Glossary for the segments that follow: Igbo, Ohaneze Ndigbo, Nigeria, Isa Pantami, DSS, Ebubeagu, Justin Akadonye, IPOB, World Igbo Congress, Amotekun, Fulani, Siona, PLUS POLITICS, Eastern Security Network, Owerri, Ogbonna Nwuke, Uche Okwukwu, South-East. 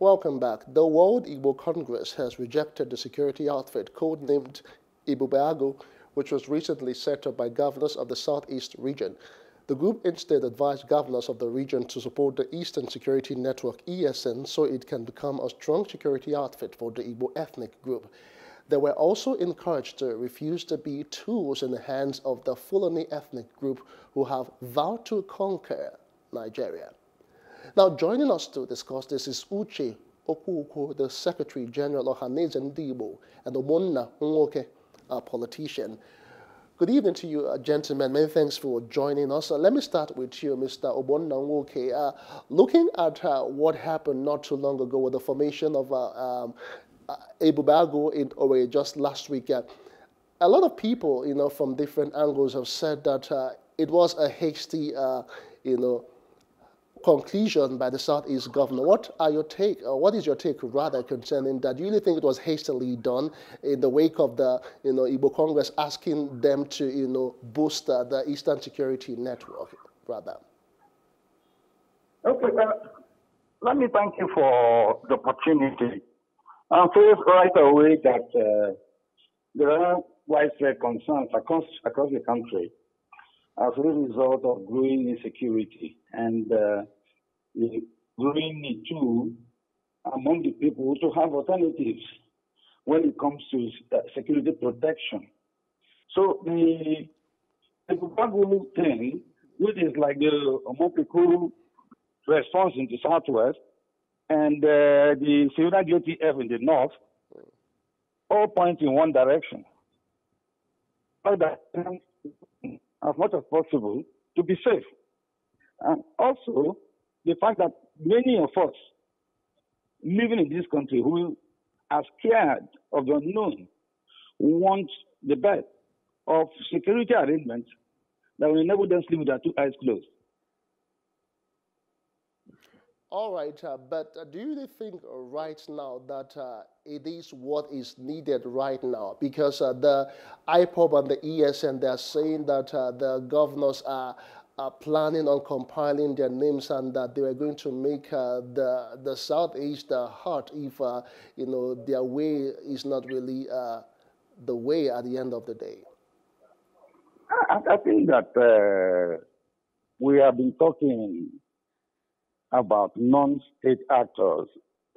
Welcome back. The World Igbo Congress has rejected the security outfit codenamed Ebubeagu, which was recently set up by governors of the Southeast region. The group instead advised governors of the region to support the Eastern Security Network (ESN) so it can become a strong security outfit for the Igbo ethnic group. They were also encouraged to refuse to be tools in the hands of the Fulani ethnic group who have vowed to conquer Nigeria. Now, joining us to discuss this is Uche Okwukwu, the Secretary General of Ohaneze Ndigbo, and Ogbonna Nwuke, a politician. Good evening to you, gentlemen. Many thanks for joining us. Let me start with you, Mr. Ogbonna Nwuke. Looking at what happened not too long ago with the formation of Ebubeagu in Owerri just last week, a lot of people, from different angles have said that it was a hasty, conclusion by the Southeast governor. What are your take? What is your take rather concerning that? Do you really think it was hastily done in the wake of the Igbo Congress asking them to boost the Eastern Security Network rather? Okay, let me thank you for the opportunity. I feel right away that there are widespread concerns across the country as a result of growing insecurity and the growing need to among the people to have alternatives when it comes to security protection. So the Ebubeagu thing, which is like the Amotekun response in the southwest and the Siona JTF in the north, all point in one direction. But as much as possible to be safe. And also the fact that many of us living in this country who are scared of the unknown want the best of security arrangements that will enable them to sleep with their two eyes closed. All right, but do you think right now that it is what is needed right now? Because the IPOB and the ESN, they're saying that the governors are planning on compiling their names and that they are going to make the Southeast hot if, their way is not really the way at the end of the day. I think that we have been talking about non-state actors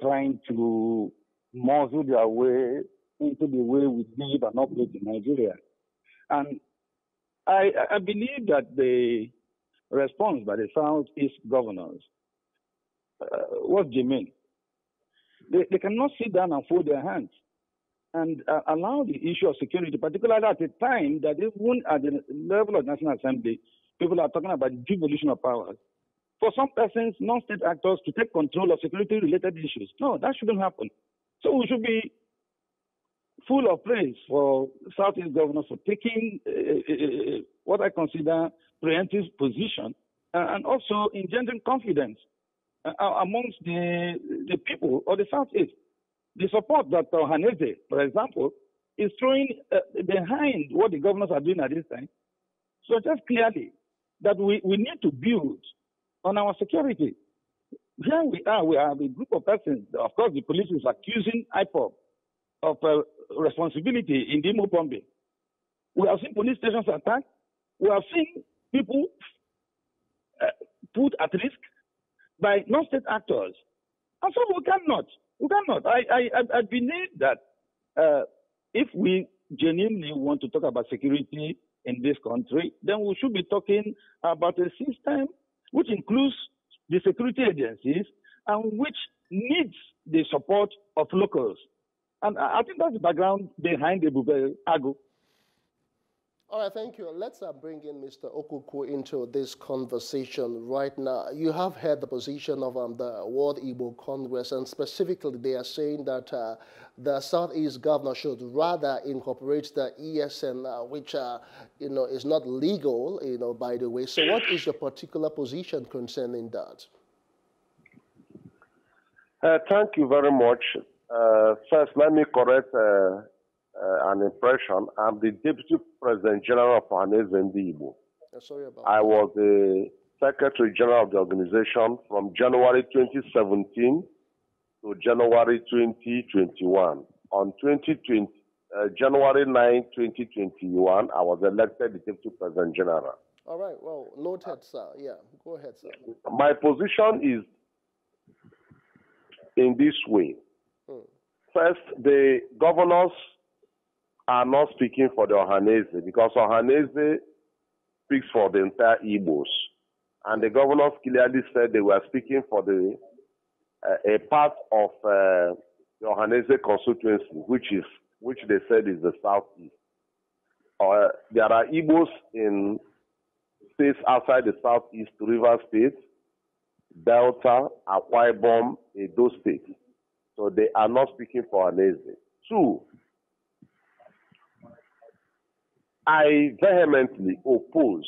trying to muzzle their way into the way we live and operate in Nigeria. And I believe that the response by the Southeast governors was germane. They cannot sit down and fold their hands and allow the issue of security, particularly at a time that even at the level of National Assembly, people are talking about devolution of powers. For some persons, non-state actors to take control of security-related issues. No, that shouldn't happen. So we should be full of praise for Southeast governors for taking what I consider preemptive position and also engendering confidence amongst the people of the Southeast. The support that Ohaneze, for example, is throwing behind what the governors are doing at this time. So just clearly that we need to build on our security. Here we are a group of persons. Of course, the police is accusing IPOB of responsibility in the Igbo bombing. We have seen police stations attacked. We have seen people put at risk by non-state actors. And so we cannot. I believe that if we genuinely want to talk about security in this country, then we should be talking about a system which includes the security agencies and which needs the support of locals. And I think that's the background behind the Ebubeagu. All right, thank you. Let's bring in Mr. Okwukwu into this conversation right now. You have heard the position of the World Igbo Congress, and specifically they are saying that the Southeast governor should rather incorporate the ESN, which is not legal, by the way. So what is your particular position concerning that? Thank you very much. First, let me correct an impression. I'm the Deputy President General of Ohaneze Ndigbo. I was the Secretary General of the organization from January 2017 to January 2021. On January 9, 2021, I was elected Deputy President General. All right. Well, noted, sir. Yeah, go ahead, sir. My position is in this way. First, the governors are not speaking for the Ohaneze, because Ohaneze speaks for the entire Igbos. And the governors clearly said they were speaking for the a part of the Ohaneze constituency, which they said is the southeast. There are Igbos in states outside the southeast, River State, Delta, Akwa Ibom, Edo State. So they are not speaking for Ohaneze. Two, I vehemently oppose,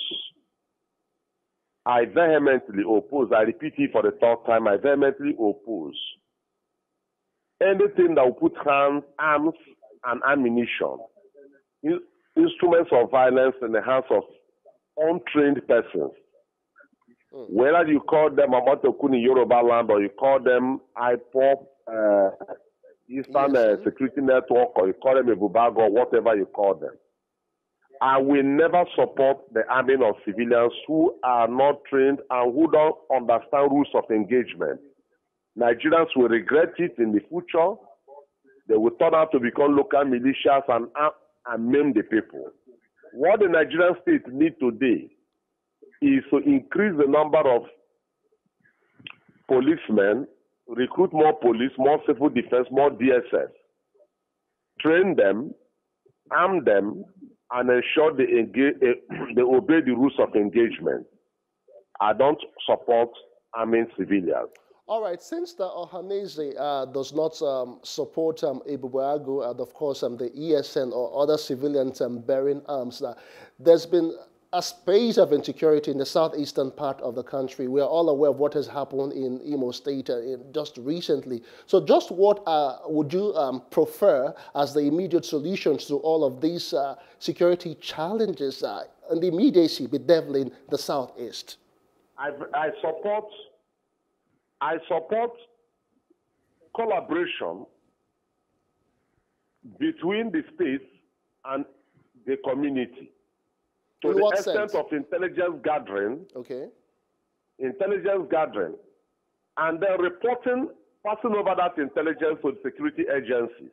I repeat it for the third time, I vehemently oppose anything that will put hands, arms, and ammunition, instruments of violence in the hands of untrained persons. Whether you call them Amotekun in Yoruba land, or you call them IPOB, Eastern Security Network, or you call them Ebubeagu, or whatever you call them. I will never support the arming of civilians who are not trained and who don't understand rules of engagement. Nigerians will regret it in the future. They will turn out to become local militias and maim the people. What the Nigerian state needs today is to increase the number of policemen, recruit more police, more civil defense, more DSS, train them, arm them, and ensure they obey the rules of engagement. I don't support arming civilians. All right, since the Ohaneze does not support Ebubeagu and, of course, the ESN or other civilians bearing arms, there's been a space of insecurity in the southeastern part of the country. We are all aware of what has happened in Imo State just recently. So just what would you prefer as the immediate solutions to all of these security challenges and the immediacy bedeviling the southeast? I support collaboration between the states and the community. To the extent of intelligence gathering, and then reporting, passing over that intelligence to the security agencies.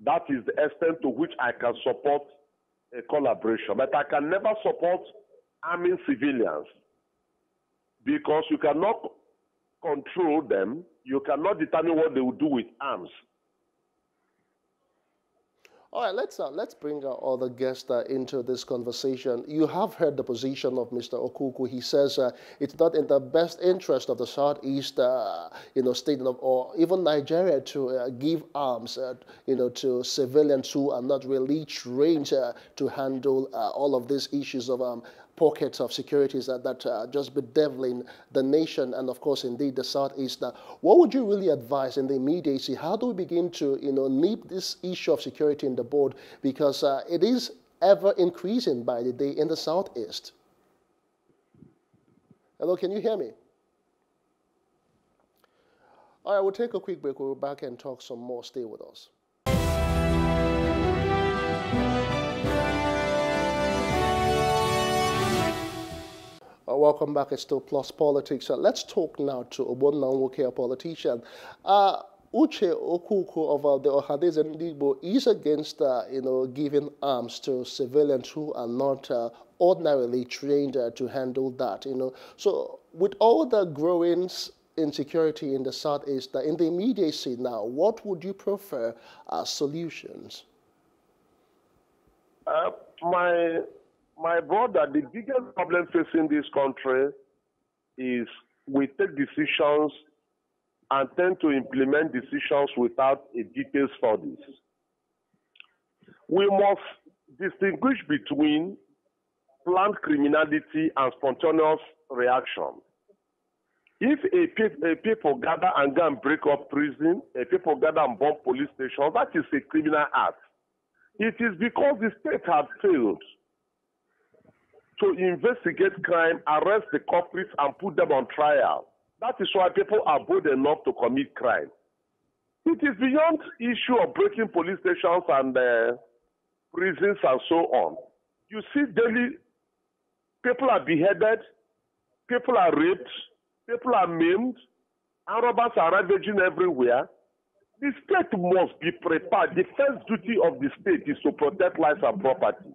That is the extent to which I can support a collaboration. But I can never support arming civilians, because you cannot control them. You cannot determine what they will do with arms. All right, let's bring our other guest into this conversation. You have heard the position of Mr. Okwukwu. He says it's not in the best interest of the southeast, state or even Nigeria to give arms, to civilians who are not really trained to handle all of these issues of pockets of securities that just bedeviling the nation and, of course, indeed the southeast. Now, what would you really advise in the immediacy? How do we begin to, nip this issue of security in the board, because it is ever increasing by the day in the southeast? Hello, can you hear me? All right, we'll take a quick break. We'll be back and talk some more. Stay with us. Welcome back. It's still Plus Politics. Let's talk now to Ogbonna Nwuke, a politician. Uche Okwukwu of the Ohaneze Ndigbo is against, giving arms to civilians who are not ordinarily trained to handle that, So with all the growing insecurity in the southeast, in the immediacy now, what would you prefer as solutions? My brother, the biggest problem facing this country is we take decisions and tend to implement decisions without a detailed studies. We must distinguish between planned criminality and spontaneous reaction. If a people gather and go and break up prison, a people gather and bomb police stations, that is a criminal act. It is because the state has failed to investigate crime, arrest the culprits, and put them on trial. That is why people are bold enough to commit crime. It is beyond issue of breaking police stations and prisons and so on. You see daily, people are beheaded, people are raped, people are maimed, and robbers are ravaging everywhere. The state must be prepared. The first duty of the state is to protect lives and property.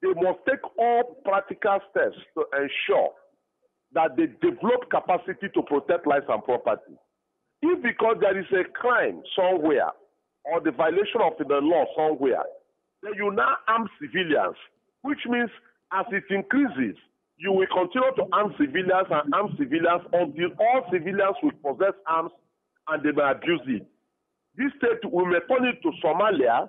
They must take all practical steps to ensure that they develop capacity to protect lives and property. If because there is a crime somewhere or the violation of the law somewhere, then you now arm civilians, which means as it increases, you will continue to arm civilians until all civilians will possess arms and they may abuse it. This state will return it to Somalia,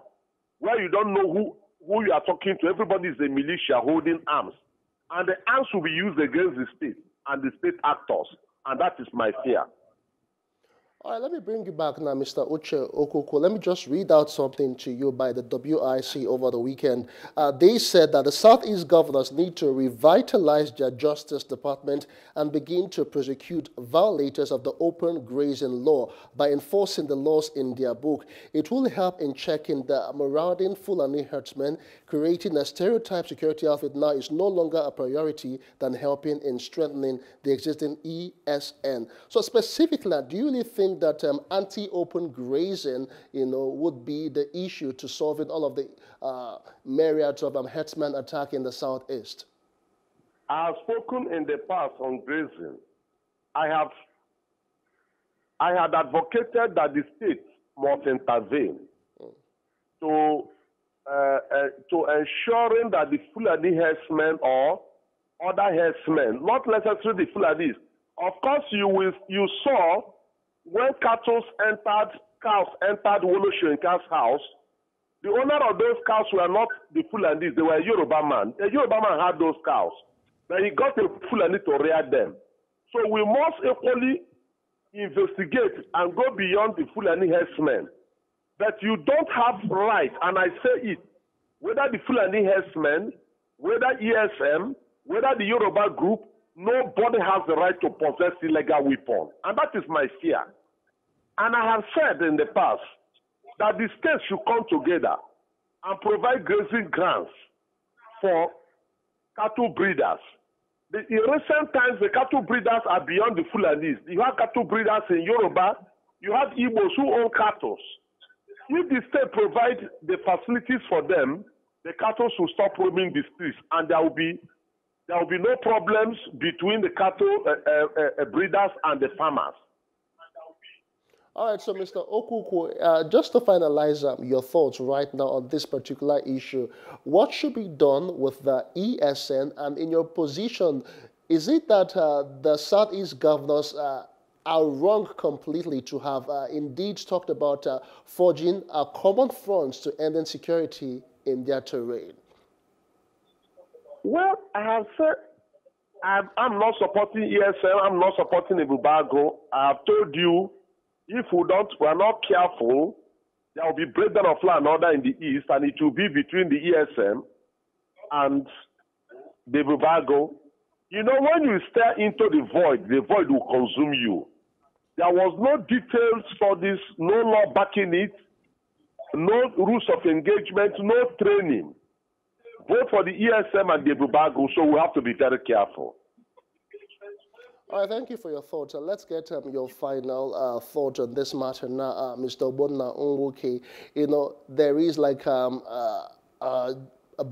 where you don't know who you are talking to. Everybody is a militia holding arms. And the arms will be used against the state and the state actors. And that is my fear. All right, let me bring you back now, Mr. Uche Okwukwu. Let me just read out something to you by the WIC over the weekend. They said that the Southeast governors need to revitalize their Justice Department and begin to prosecute violators of the open grazing law by enforcing the laws in their book. It will help in checking the marauding Fulani herdsmen. Creating a stereotype security outfit now is no longer a priority than helping in strengthening the existing ESN. So specifically, do you really think that anti-open grazing, would be the issue to solving all of the myriad of herdsmen attack in the Southeast? I have spoken in the past on grazing. I had advocated that the state must intervene to ensuring that the Fulani herdsmen or other herdsmen, not necessarily the Fulanis. Of course, you saw. When cows entered Wolo Shenka's house, the owner of those cows were not the Fulanis, they were a Yoruba man. A Yoruba man had those cows. Then he got a Fulani to rear them. So we must equally investigate and go beyond the Fulani herdsmen. That you don't have right, and I say it, whether the Fulani herdsmen, whether ESM, whether the Yoruba group, nobody has the right to possess illegal weapons. And that is my fear. And I have said in the past that the states should come together and provide grazing grants for cattle breeders. In recent times, the cattle breeders are beyond the Fulanis. You have cattle breeders in Yoruba. You have Igbos who own cattle. If the state provides the facilities for them, the cattle will stop roaming the streets and there will be no problems between the cattle breeders and the farmers. All right, so Mr. Okwukwu, just to finalize your thoughts right now on this particular issue, what should be done with the ESN? And in your position, is it that the Southeast governors are wrong completely to have indeed talked about forging a common front to end insecurity in their terrain? Well, I have said I'm not supporting ESL. I'm not supporting Ebubeagu. I have told you, if we are not careful, there will be breakdown of law and order in the East, and it will be between the ESM and the Ebubeagu. When you stare into the void will consume you. There was no detailed studies, no law backing it, no rules of engagement, no training. Both for the ESM and the Ebubeagu, so we have to be very careful. All right, thank you for your thoughts. Let's get your final thoughts on this matter now, Mr. Ogbonna Nwuke. There is like a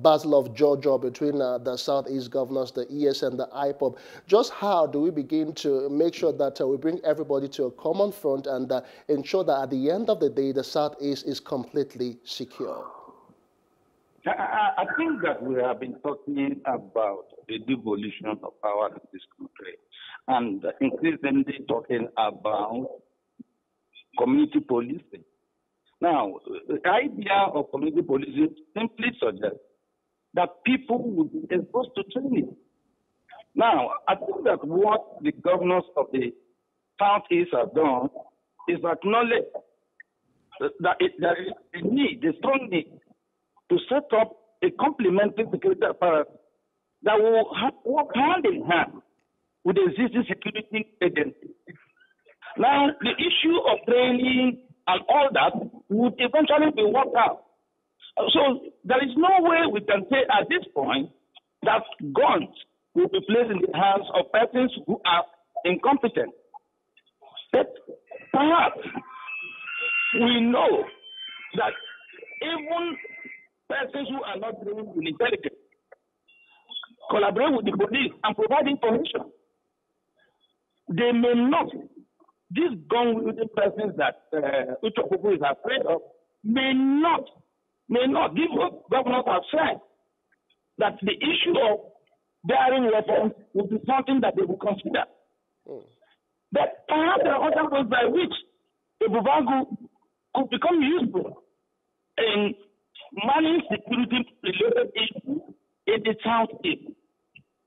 battle of jaw between the Southeast governors, the ESN, the IPOB. Just how do we begin to make sure that we bring everybody to a common front and ensure that at the end of the day, the Southeast is completely secure? I think that we have been talking about the devolution of power in this country and increasingly talking about community policing. Now, the idea of community policing simply suggests that people will be exposed to training. Now, I think that what the governors of the Southeast have done is acknowledge that there is a need, a strong need, to set up a complementary security apparatus that will work hand in hand with the existing security agencies Now, the issue of training and all that would eventually be worked out. So there is no way we can say at this point that guns will be placed in the hands of persons who are incompetent. But perhaps we know that even persons who are not trained in intelligence collaborate with the police and provide information. They may not. These gun-wielding persons that Uche Okwukwu is afraid of may not. These governors have said that the issue of bearing weapons will be something that they will consider. But perhaps there are other ways by which Ebubeagu could become useful in managing security-related issues in the southeast.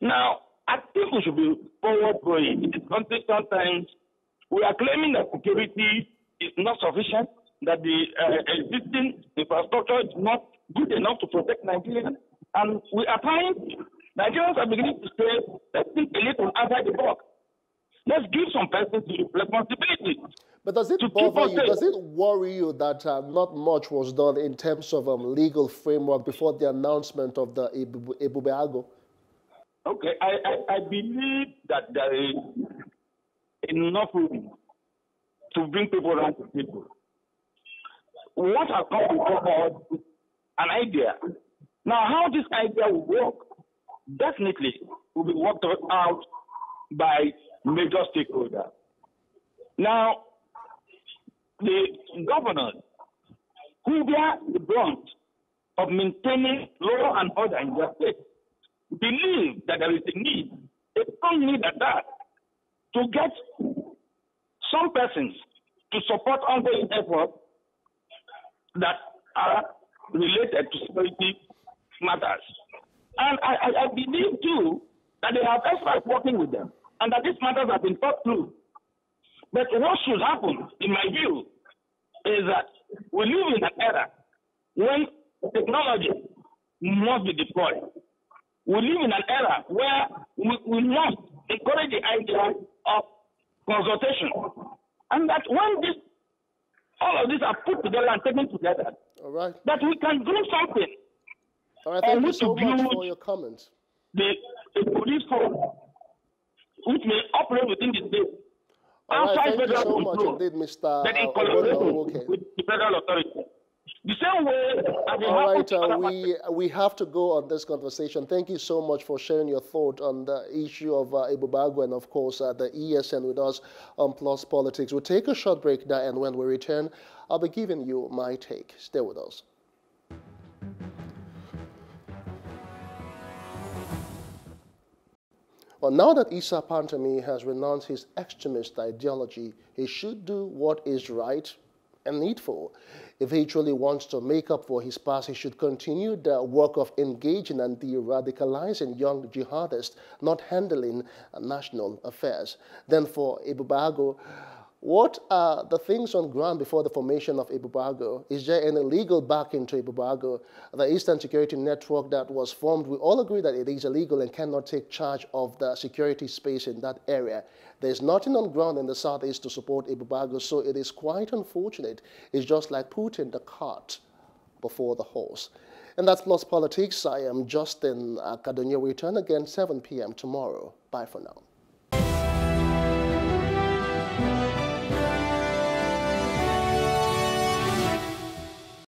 Now, I think we should be forward-going in the country sometimes. We are claiming that security is not sufficient, that the existing infrastructure is not good enough to protect Nigerians. And we are trying, Nigerians are beginning to say, let's think a little outside the box. Let's give some persons the responsibility. But does it bother you, does it worry you that not much was done in terms of legal framework before the announcement of the Ebubeagu? Okay, I believe that there is enough room to bring people around to people. What has come before us is an idea. Now, how this idea will work definitely will be worked out by major stakeholders. Now, the governors who bear the brunt of maintaining law and order in their state believe that there is a need, a strong need at that, to get some persons to support ongoing efforts that are related to security matters. And I believe, too, that they have experts working with them and that these matters have been thought through. But what should happen, in my view, is that we live in an era when technology must be deployed. We live in an era where we must encourage the idea of consultation. And that when this, all of these are put together and taken together, all right, that we can do something. All right, thank you so much for your comments. The police force, which may operate within the state. All right, thank you so much indeed, Mr. Ogbonna Nwuke. With the federal authority. The same way as all right, we have to go on this conversation. Thank you so much for sharing your thought on the issue of Ebubeagu and, of course, the ESN with us on Plus Politics. We'll take a short break now, and when we return, I'll be giving you my take. Stay with us. Well, now that Isa Pantami has renounced his extremist ideology, he should do what is right and needful. If he truly wants to make up for his past, he should continue the work of engaging and de-radicalizing young jihadists, not handling national affairs. Then for Ebubeagu, what are the things on ground before the formation of Ebubeagu? Is there any legal backing to Ebubeagu? The Eastern Security Network that was formed, we all agree that it is illegal and cannot take charge of the security space in that area. There's nothing on ground in the southeast to support Ebubeagu, so it is quite unfortunate. It's just like putting the cart before the horse. And that's Plus Politics. I am Justin Akadonye. We return again 7 p.m. tomorrow. Bye for now.